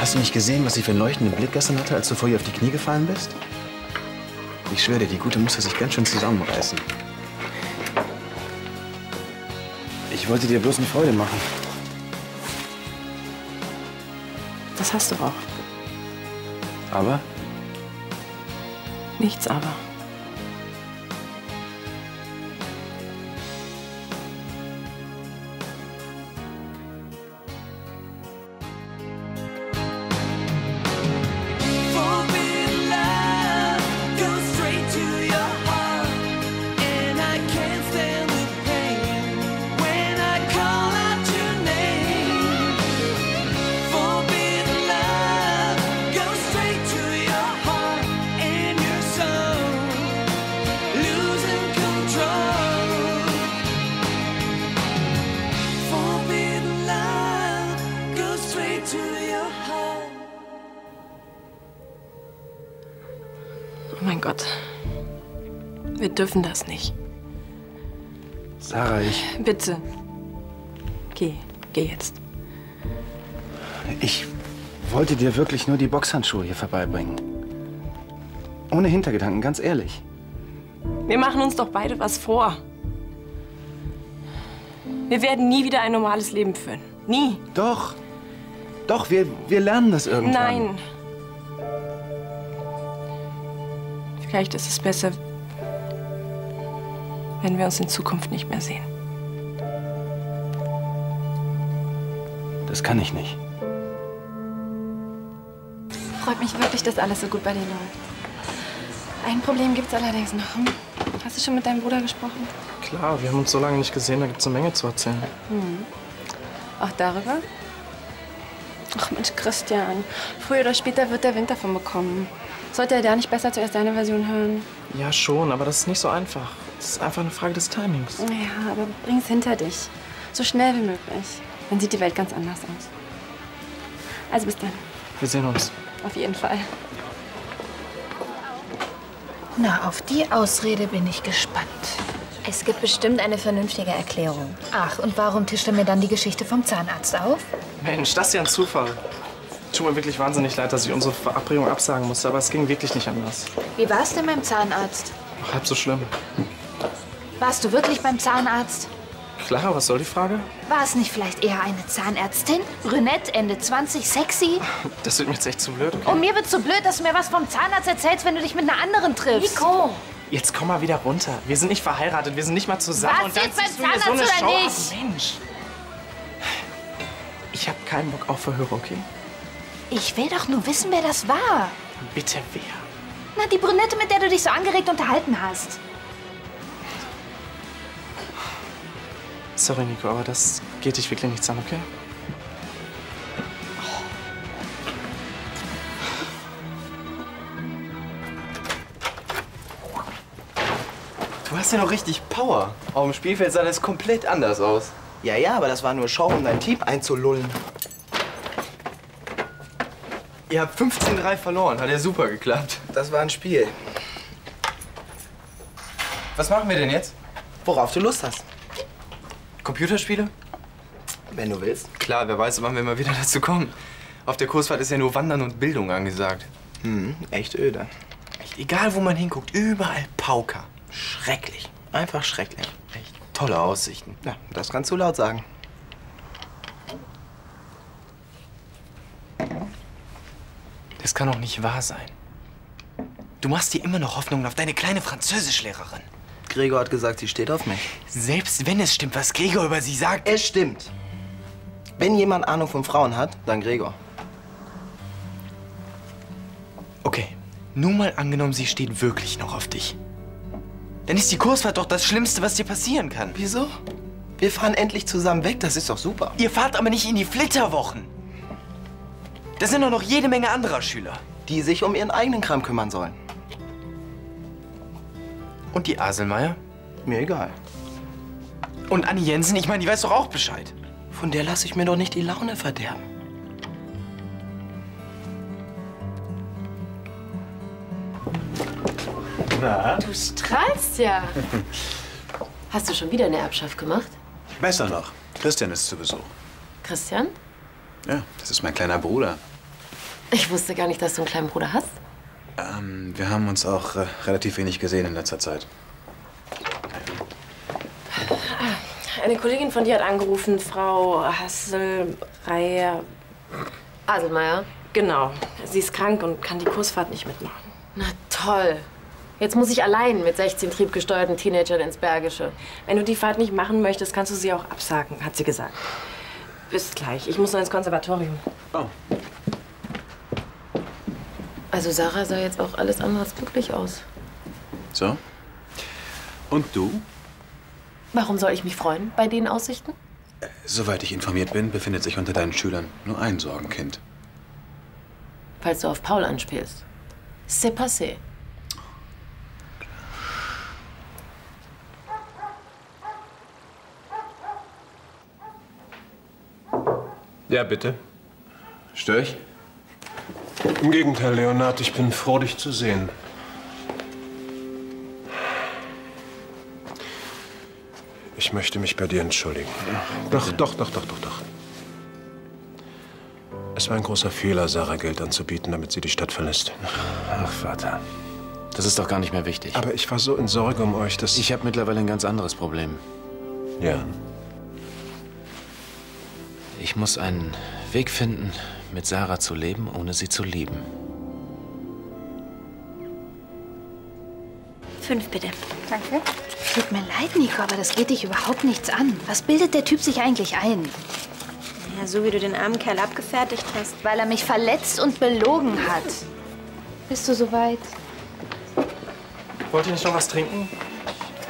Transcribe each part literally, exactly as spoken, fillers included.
Hast du nicht gesehen, was sie für einen leuchtenden Blick gestern hatte, als du vor ihr auf die Knie gefallen bist? Ich schwöre dir, die Gute musste sich ganz schön zusammenreißen. Ich wollte dir bloß eine Freude machen. Das hast du auch. Aber? Nichts aber. Wir dürfen das nicht. Sarah, ich... Bitte. Geh. Geh jetzt. Ich wollte dir wirklich nur die Boxhandschuhe hier vorbeibringen. Ohne Hintergedanken, ganz ehrlich. Wir machen uns doch beide was vor. Wir werden nie wieder ein normales Leben führen. Nie. Doch. Doch, wir, wir lernen das irgendwann. Nein. Vielleicht ist es besser, wenn wir uns in Zukunft nicht mehr sehen. Das kann ich nicht. Freut mich wirklich, dass alles so gut bei dir läuft. Ein Problem gibt's allerdings noch. Hast du schon mit deinem Bruder gesprochen? Klar, wir haben uns so lange nicht gesehen, da gibt's eine Menge zu erzählen. Hm. Auch darüber? Ach Mensch, Christian. Früher oder später wird der Wind davon bekommen. Sollte er da nicht besser zuerst deine Version hören? Ja, schon, aber das ist nicht so einfach. Das ist einfach eine Frage des Timings. Ja, aber bring's hinter dich. So schnell wie möglich. Dann sieht die Welt ganz anders aus. Also bis dann. Wir sehen uns. Auf jeden Fall. Na, auf die Ausrede bin ich gespannt. Es gibt bestimmt eine vernünftige Erklärung. Ach, und warum tischt er mir dann die Geschichte vom Zahnarzt auf? Mensch, das ist ja ein Zufall. Tut mir wirklich wahnsinnig leid, dass ich unsere Verabredung absagen musste, aber es ging wirklich nicht anders. Wie war's denn beim Zahnarzt? Ach, halb so schlimm. Warst du wirklich beim Zahnarzt? Klar, was soll die Frage? War es nicht vielleicht eher eine Zahnärztin? Brünett, Ende zwanzig, sexy? Das wird mir jetzt echt zu blöd, okay? Und mir wird so blöd, dass du mir was vom Zahnarzt erzählst, wenn du dich mit einer anderen triffst. Nico! Jetzt komm mal wieder runter. Wir sind nicht verheiratet, wir sind nicht mal zusammen. Was, und dann jetzt beim Zahnarzt so eine oder Show nicht? Ach, Mensch! Ich hab keinen Bock auf Verhöre, okay? Ich will doch nur wissen, wer das war. Bitte wer? Na, die Brünette, mit der du dich so angeregt unterhalten hast. Sorry, Nico, aber das geht dich wirklich nichts an, okay? Du hast ja noch richtig Power. Auf dem Spielfeld sah das komplett anders aus. Ja, ja, aber das war nur Show, um dein Team einzulullen. Ihr habt fünfzehn drei verloren, hat ja super geklappt. Das war ein Spiel. Was machen wir denn jetzt? Worauf du Lust hast. Computerspiele? Wenn du willst. Klar, wer weiß, wann wir mal wieder dazu kommen. Auf der Kursfahrt ist ja nur Wandern und Bildung angesagt. Hm, echt öde. Echt, egal wo man hinguckt, überall Pauker. Schrecklich. Einfach schrecklich. Echt tolle Aussichten. Ja, das kannst du laut sagen. Das kann doch nicht wahr sein. Du machst dir immer noch Hoffnungen auf deine kleine Französischlehrerin. Gregor hat gesagt, sie steht auf mich. Selbst wenn es stimmt, was Gregor über sie sagt. Es stimmt. Wenn jemand Ahnung von Frauen hat, dann Gregor. Okay, nur mal angenommen, sie steht wirklich noch auf dich. Dann ist die Kursfahrt doch das Schlimmste, was dir passieren kann. Wieso? Wir fahren endlich zusammen weg, das ist doch super. Ihr fahrt aber nicht in die Flitterwochen. Da sind doch noch jede Menge anderer Schüler. Die sich um ihren eigenen Kram kümmern sollen. Und die Aselmeier? Mir egal. Und Annie Jensen? Ich meine, die weiß doch auch Bescheid. Von der lasse ich mir doch nicht die Laune verderben. Na? Du strahlst ja. Hast du schon wieder eine Erbschaft gemacht? Besser noch. Christian ist zu Besuch. Christian? Ja, das ist mein kleiner Bruder. Ich wusste gar nicht, dass du einen kleinen Bruder hast. Ähm, wir haben uns auch äh, relativ wenig gesehen in letzter Zeit. Eine Kollegin von dir hat angerufen, Frau Hasselreier. Aselmeier? Genau. Sie ist krank und kann die Kursfahrt nicht mitmachen. Na toll. Jetzt muss ich allein mit sechzehn triebgesteuerten Teenagern ins Bergische. Wenn du die Fahrt nicht machen möchtest, kannst du sie auch absagen, hat sie gesagt. Bis gleich. Ich muss noch ins Konservatorium. Oh. Also Sarah sah jetzt auch alles andere als glücklich aus. So. Und du? Warum soll ich mich freuen bei den Aussichten? Soweit ich informiert bin, befindet sich unter deinen Schülern nur ein Sorgenkind. Falls du auf Paul anspielst. C'est passé. Ja, bitte. Störe ich? Im Gegenteil, Leonard, ich bin froh, dich zu sehen. Ich möchte mich bei dir entschuldigen. Doch, doch, doch, doch, doch, doch. Es war ein großer Fehler, Sarah Geld anzubieten, damit sie die Stadt verlässt. Ach, Vater. Das ist doch gar nicht mehr wichtig. Aber ich war so in Sorge um euch, dass... Ich habe mittlerweile ein ganz anderes Problem. Ja. Ich muss einen Weg finden, mit Sarah zu leben, ohne sie zu lieben. Fünf, bitte. Danke. Tut mir leid, Nico, aber das geht dich überhaupt nichts an. Was bildet der Typ sich eigentlich ein? Ja, so wie du den armen Kerl abgefertigt hast. Weil er mich verletzt und belogen hat. Bist du soweit? Wollt ihr nicht noch was trinken?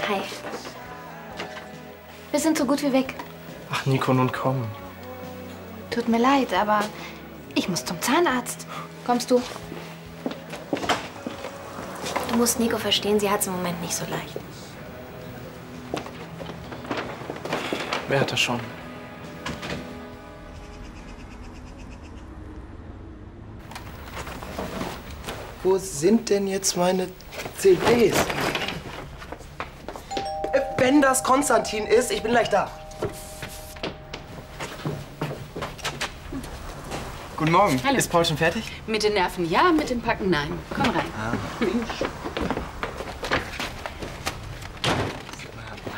Hi. Wir sind so gut wie weg. Ach, Nico, nun komm. Tut mir leid, aber ich muss zum Zahnarzt. Kommst du? Du musst Nico verstehen, sie hat es im Moment nicht so leicht. Wer hat das schon? Wo sind denn jetzt meine C Ds? Wenn das Konstantin ist, ich bin gleich da. Guten Morgen. Hallo. Ist Paul schon fertig? Mit den Nerven ja, mit dem Packen nein. Komm rein. Ah.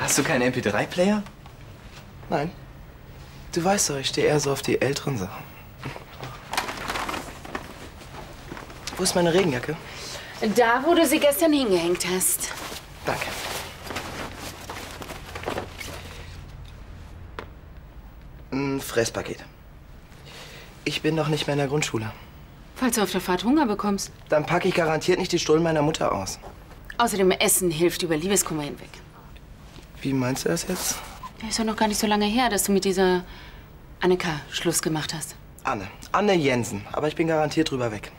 Hast du keinen M P drei Player? Nein. Du weißt doch, ich stehe eher so auf die älteren Sachen. Wo ist meine Regenjacke? Da, wo du sie gestern hingehängt hast. Danke. Ein Fresspaket. Ich bin doch nicht mehr in der Grundschule. Falls du auf der Fahrt Hunger bekommst. Dann packe ich garantiert nicht die Stullen meiner Mutter aus. Außerdem, Essen hilft über Liebeskummer hinweg. Wie meinst du das jetzt? Ja, ist doch noch gar nicht so lange her, dass du mit dieser Anneka Schluss gemacht hast. Anne. Anne Jensen. Aber ich bin garantiert drüber weg.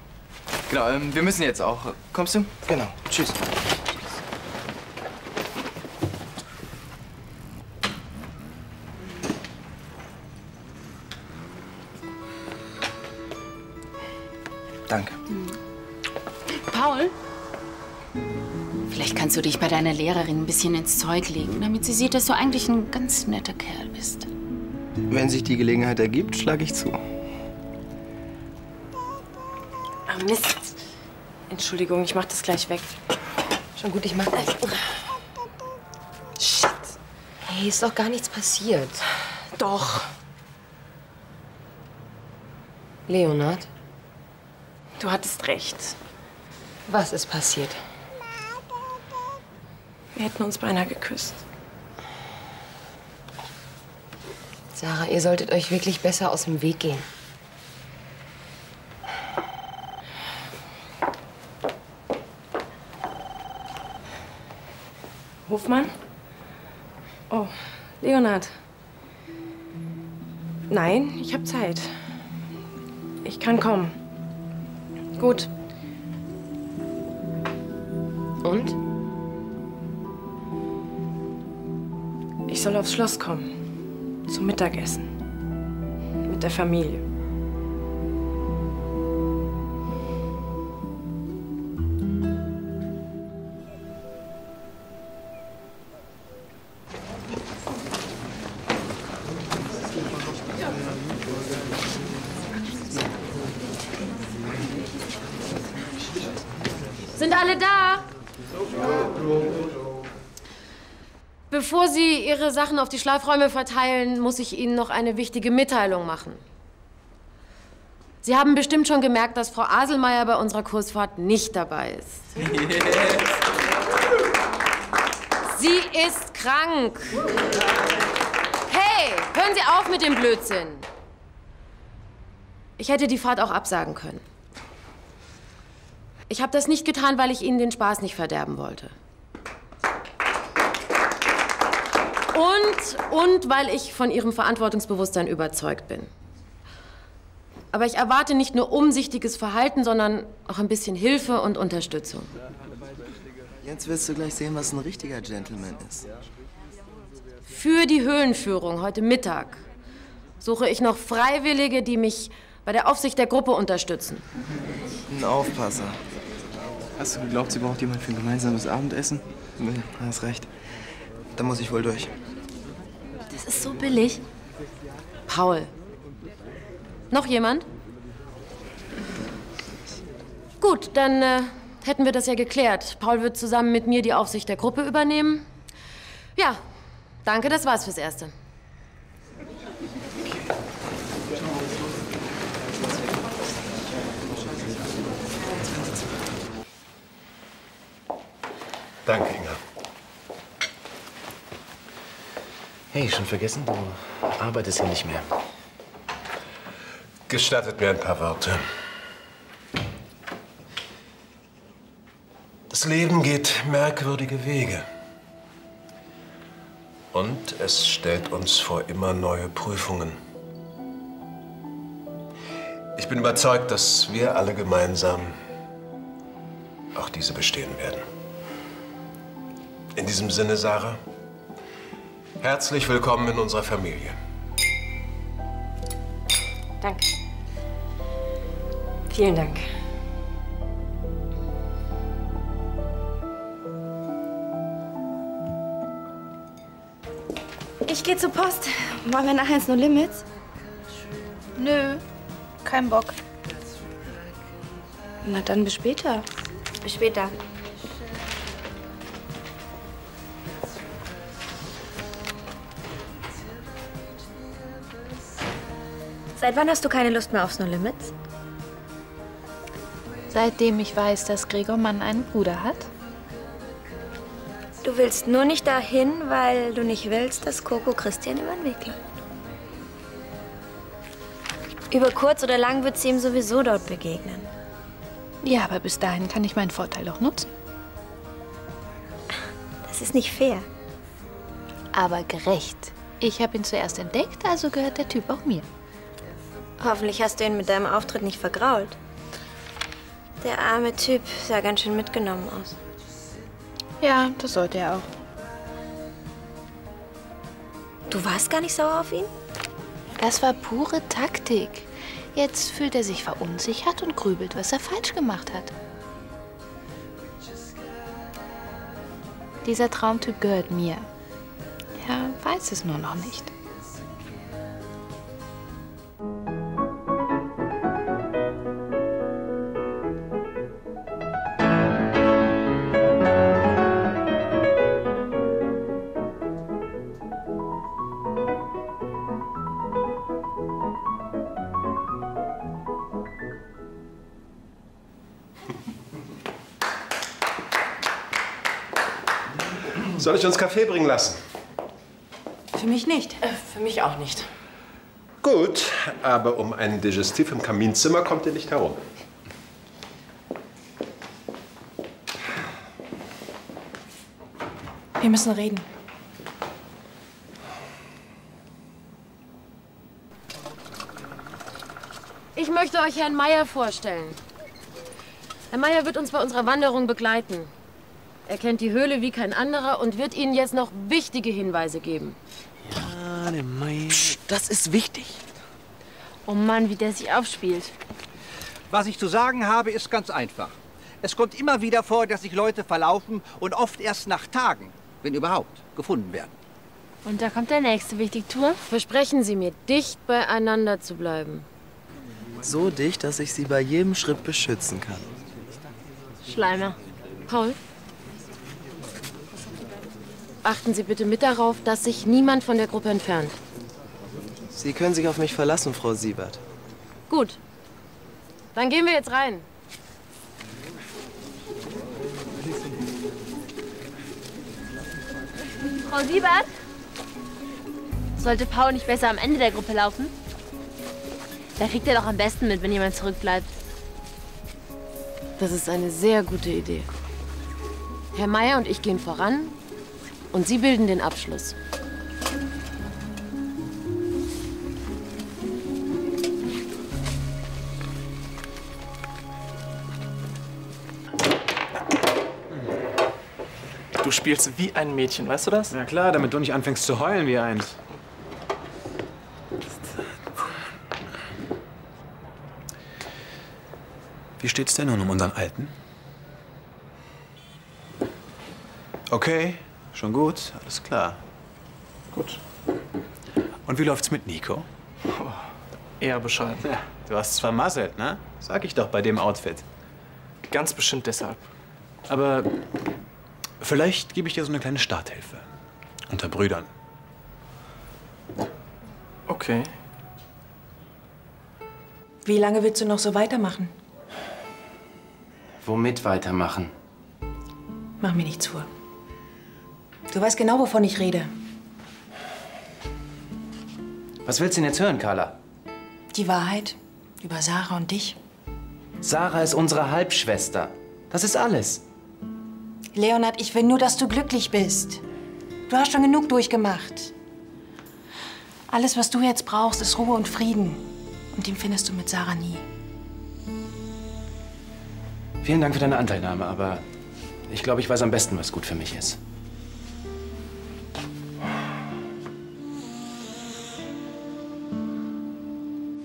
Genau, ähm, wir müssen jetzt auch. Kommst du? Genau. Tschüss. Danke. Paul, vielleicht kannst du dich bei deiner Lehrerin ein bisschen ins Zeug legen, damit sie sieht, dass du eigentlich ein ganz netter Kerl bist. Wenn sich die Gelegenheit ergibt, schlage ich zu. Oh Mist. Entschuldigung, ich mach das gleich weg. Schon gut, ich mach gleich. Shit. Hey, ist doch gar nichts passiert. Doch. Leonard? Du hattest recht. Was ist passiert? Wir hätten uns beinahe geküsst. Sarah, ihr solltet euch wirklich besser aus dem Weg gehen. Hofmann? Oh, Leonard. Nein, ich habe Zeit. Ich kann kommen. Gut. Und? Ich soll aufs Schloss kommen. Zum Mittagessen. Mit der Familie. Sind alle da? Bevor Sie Ihre Sachen auf die Schlafräume verteilen, muss ich Ihnen noch eine wichtige Mitteilung machen. Sie haben bestimmt schon gemerkt, dass Frau Aselmeier bei unserer Kursfahrt nicht dabei ist. Yes. Sie ist krank. Hey, hören Sie auf mit dem Blödsinn. Ich hätte die Fahrt auch absagen können. Ich habe das nicht getan, weil ich Ihnen den Spaß nicht verderben wollte. Und, und weil ich von Ihrem Verantwortungsbewusstsein überzeugt bin. Aber ich erwarte nicht nur umsichtiges Verhalten, sondern auch ein bisschen Hilfe und Unterstützung. Jetzt wirst du gleich sehen, was ein richtiger Gentleman ist. Für die Höhlenführung heute Mittag suche ich noch Freiwillige, die mich bei der Aufsicht der Gruppe unterstützen. Ein Aufpasser. Hast du geglaubt, sie braucht jemanden für ein gemeinsames Abendessen? Nee, hast recht. Da muss ich wohl durch. Das ist so billig. Paul. Noch jemand? Gut, dann äh, hätten wir das ja geklärt. Paul wird zusammen mit mir die Aufsicht der Gruppe übernehmen. Ja, danke, das war's fürs Erste. Danke, Inga. Hey, schon vergessen, du arbeitest hier nicht mehr. Gestattet mir ein paar Worte. Das Leben geht merkwürdige Wege. Und es stellt uns vor immer neue Prüfungen. Ich bin überzeugt, dass wir alle gemeinsam auch diese bestehen werden. In diesem Sinne, Sarah, herzlich willkommen in unserer Familie. Danke. Vielen Dank. Ich gehe zur Post. Wollen wir nachher ins No Limits? Nö, kein Bock. Na dann bis später. Bis später. Seit wann hast du keine Lust mehr aufs No Limits? Seitdem ich weiß, dass Gregor Mann einen Bruder hat. Du willst nur nicht dahin, weil du nicht willst, dass Coco Christian über den Weg läuft. Über kurz oder lang wird sie ihm sowieso dort begegnen. Ja, aber bis dahin kann ich meinen Vorteil doch nutzen. Das ist nicht fair. Aber gerecht. Ich habe ihn zuerst entdeckt, also gehört der Typ auch mir. Hoffentlich hast du ihn mit deinem Auftritt nicht vergrault. Der arme Typ sah ganz schön mitgenommen aus. Ja, das sollte er auch. Du warst gar nicht sauer auf ihn? Das war pure Taktik. Jetzt fühlt er sich verunsichert und grübelt, was er falsch gemacht hat. Dieser Traumtyp gehört mir. Er weiß es nur noch nicht. Soll ich uns Kaffee bringen lassen? Für mich nicht. Äh, für mich auch nicht. Gut, aber um einen Digestiv im Kaminzimmer kommt ihr nicht herum. Wir müssen reden. Ich möchte euch Herrn Meyer vorstellen. Herr Meyer wird uns bei unserer Wanderung begleiten. Er kennt die Höhle wie kein anderer und wird Ihnen jetzt noch wichtige Hinweise geben. Ja, der Meier. Psst, das ist wichtig. Oh Mann, wie der sich aufspielt. Was ich zu sagen habe, ist ganz einfach. Es kommt immer wieder vor, dass sich Leute verlaufen und oft erst nach Tagen, wenn überhaupt, gefunden werden. Und da kommt der nächste wichtige Tour. Versprechen Sie mir, dicht beieinander zu bleiben. So dicht, dass ich Sie bei jedem Schritt beschützen kann. Schleimer. Paul? Achten Sie bitte mit darauf, dass sich niemand von der Gruppe entfernt. Sie können sich auf mich verlassen, Frau Siebert. Gut. Dann gehen wir jetzt rein. Frau Siebert? Sollte Paul nicht besser am Ende der Gruppe laufen? Da kriegt er doch am besten mit, wenn jemand zurückbleibt. Das ist eine sehr gute Idee. Herr Meyer und ich gehen voran und Sie bilden den Abschluss. Du spielst wie ein Mädchen, weißt du das? Na klar, damit du nicht anfängst zu heulen wie eins. Wie steht's denn nun um unseren Alten? Okay, schon gut, alles klar. Gut. Und wie läuft's mit Nico? Oh, eher bescheiden. Ja, du hast es vermasselt, ne? Sag ich doch bei dem Outfit. Ganz bestimmt deshalb. Aber vielleicht gebe ich dir so eine kleine Starthilfe. Unter Brüdern. Okay. Wie lange willst du noch so weitermachen? Womit weitermachen? Mach mir nichts vor. Du weißt genau, wovon ich rede. Was willst du denn jetzt hören, Carla? Die Wahrheit über Sarah und dich. Sarah ist unsere Halbschwester. Das ist alles. Leonard, ich will nur, dass du glücklich bist. Du hast schon genug durchgemacht. Alles, was du jetzt brauchst, ist Ruhe und Frieden. Und den findest du mit Sarah nie. Vielen Dank für deine Anteilnahme, aber ich glaube, ich weiß am besten, was gut für mich ist.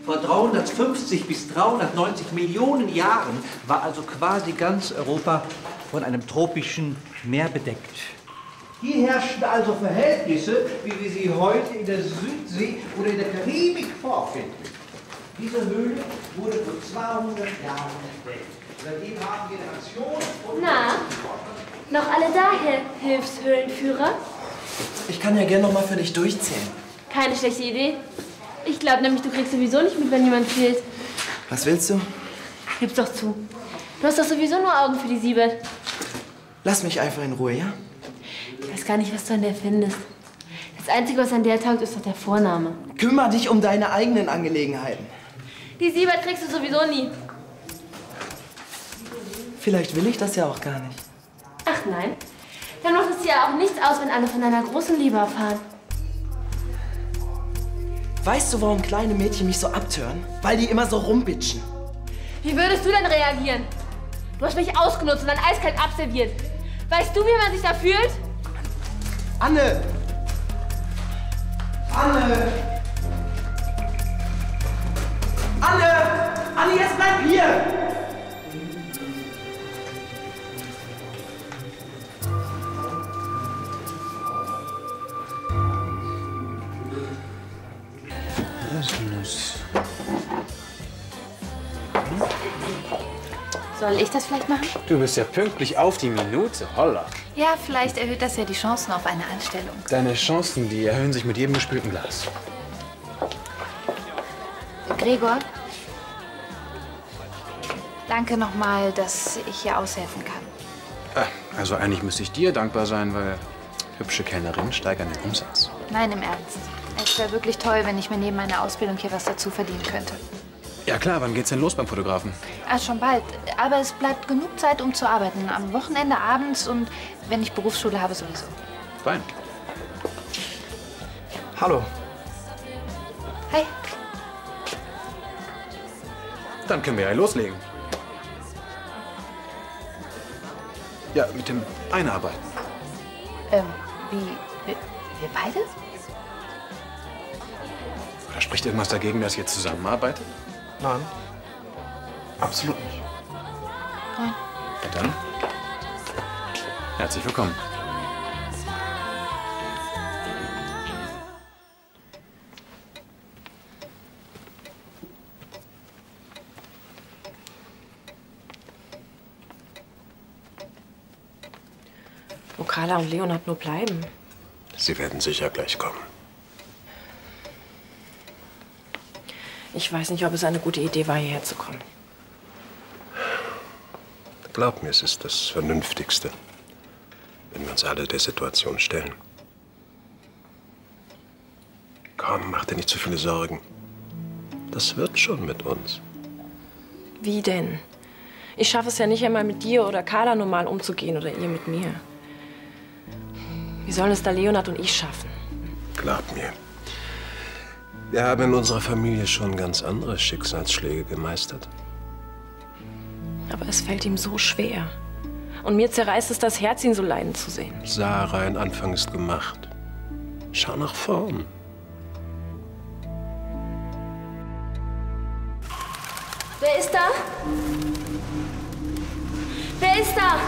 Vor dreihundertfünfzig bis dreihundertneunzig Millionen Jahren war also quasi ganz Europa von einem tropischen Meer bedeckt. Hier herrschten also Verhältnisse, wie wir sie heute in der Südsee oder in der Karibik vorfinden. Diese Höhle wurde vor zweihundert Jahren entdeckt. Seitdem haben Generationen und... Na, noch alle da, Herr Hilfshöhlenführer? Ich kann ja gern noch mal für dich durchzählen. Keine schlechte Idee. Ich glaube nämlich, du kriegst sowieso nicht mit, wenn jemand fehlt. Was willst du? Gib's doch zu. Du hast doch sowieso nur Augen für die Siebert. Lass mich einfach in Ruhe, ja? Ich weiß gar nicht, was du an der findest. Das Einzige, was an der taugt, ist doch der Vorname. Kümmer dich um deine eigenen Angelegenheiten. Die Siebert kriegst du sowieso nie. Vielleicht will ich das ja auch gar nicht. Ach nein. Dann macht es dir ja auch nichts aus, wenn alle von deiner großen Liebe erfahren. Weißt du, warum kleine Mädchen mich so abtören? Weil die immer so rumbitschen. Wie würdest du denn reagieren? Du hast mich ausgenutzt und dann eiskalt abserviert. Weißt du, wie man sich da fühlt? Anne! Anne! Anne! Anne, jetzt bleib hier! Soll ich das vielleicht machen? Du bist ja pünktlich auf die Minute, holla. Ja, vielleicht erhöht das ja die Chancen auf eine Anstellung. Deine Chancen, die erhöhen sich mit jedem gespülten Glas. Gregor, danke nochmal, dass ich hier aushelfen kann. Äh, also eigentlich müsste ich dir dankbar sein, weil hübsche Kellnerinnen steigern den Umsatz. Nein, im Ernst. Es wäre wirklich toll, wenn ich mir neben meiner Ausbildung hier was dazu verdienen könnte. Ja klar, wann geht's denn los beim Fotografen? Ah, schon bald. Aber es bleibt genug Zeit, um zu arbeiten. Am Wochenende, abends und wenn ich Berufsschule habe, sowieso. Fein. Hallo. Hi. Dann können wir ja loslegen. Ja, mit dem Einarbeiten. Ähm, wie, wir, wir beide? Oder spricht irgendwas dagegen, dass ihr zusammenarbeitet? Nein. Absolut nicht. Nein. Ja, dann. Herzlich willkommen. Wo Carla und Leonard nur bleiben. Sie werden sicher gleich kommen. Ich weiß nicht, ob es eine gute Idee war, hierher zu kommen. Glaub mir, es ist das Vernünftigste, wenn wir uns alle der Situation stellen. Komm, mach dir nicht zu viele Sorgen. Das wird schon mit uns. Wie denn? Ich schaffe es ja nicht einmal mit dir oder Carla normal umzugehen oder ihr mit mir. Wie sollen es da Leonard und ich schaffen? Glaub mir, wir haben in unserer Familie schon ganz andere Schicksalsschläge gemeistert. Aber es fällt ihm so schwer. Und mir zerreißt es das Herz, ihn so leiden zu sehen. Sarah, ein Anfang ist gemacht. Schau nach vorn. Wer ist da? Wer ist da?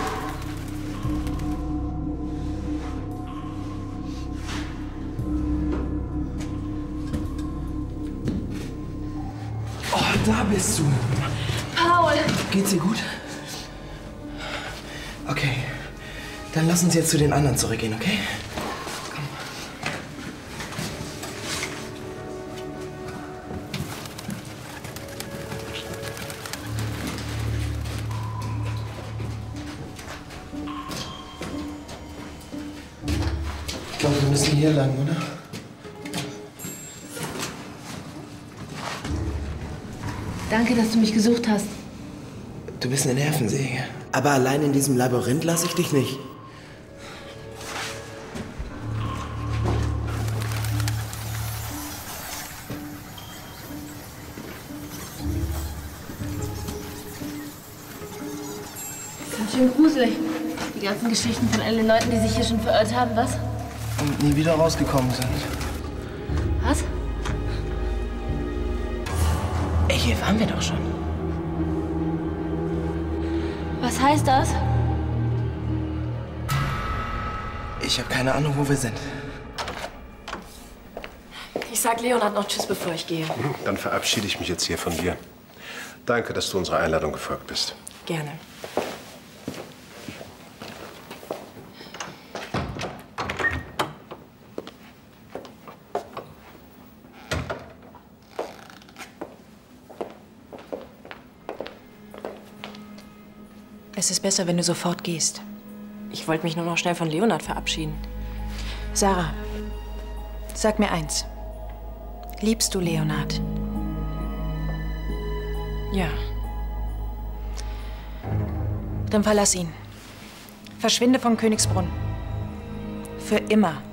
Oh, da bist du. Paul. Geht's dir gut? Okay, dann lass uns jetzt zu den anderen zurückgehen, okay? Komm. Ich glaube, wir müssen hier lang, oder? Danke, dass du mich gesucht hast. Du bist eine Nervensäge. Aber allein in diesem Labyrinth lasse ich dich nicht. Ganz schön gruselig. Die ganzen Geschichten von all den Leuten, die sich hier schon verirrt haben, was? Und nie wieder rausgekommen sind. Was? Ey, hier waren wir doch schon. Was heißt das? Ich habe keine Ahnung, wo wir sind. Ich sag Leonard noch Tschüss, bevor ich gehe. Dann verabschiede ich mich jetzt hier von dir. Danke, dass du unserer Einladung gefolgt bist. Gerne. Es ist besser, wenn du sofort gehst. Ich wollte mich nur noch schnell von Leonard verabschieden. Sarah, sag mir eins. Liebst du Leonard? Ja. Dann verlass ihn. Verschwinde vom Königsbrunnen. Für immer.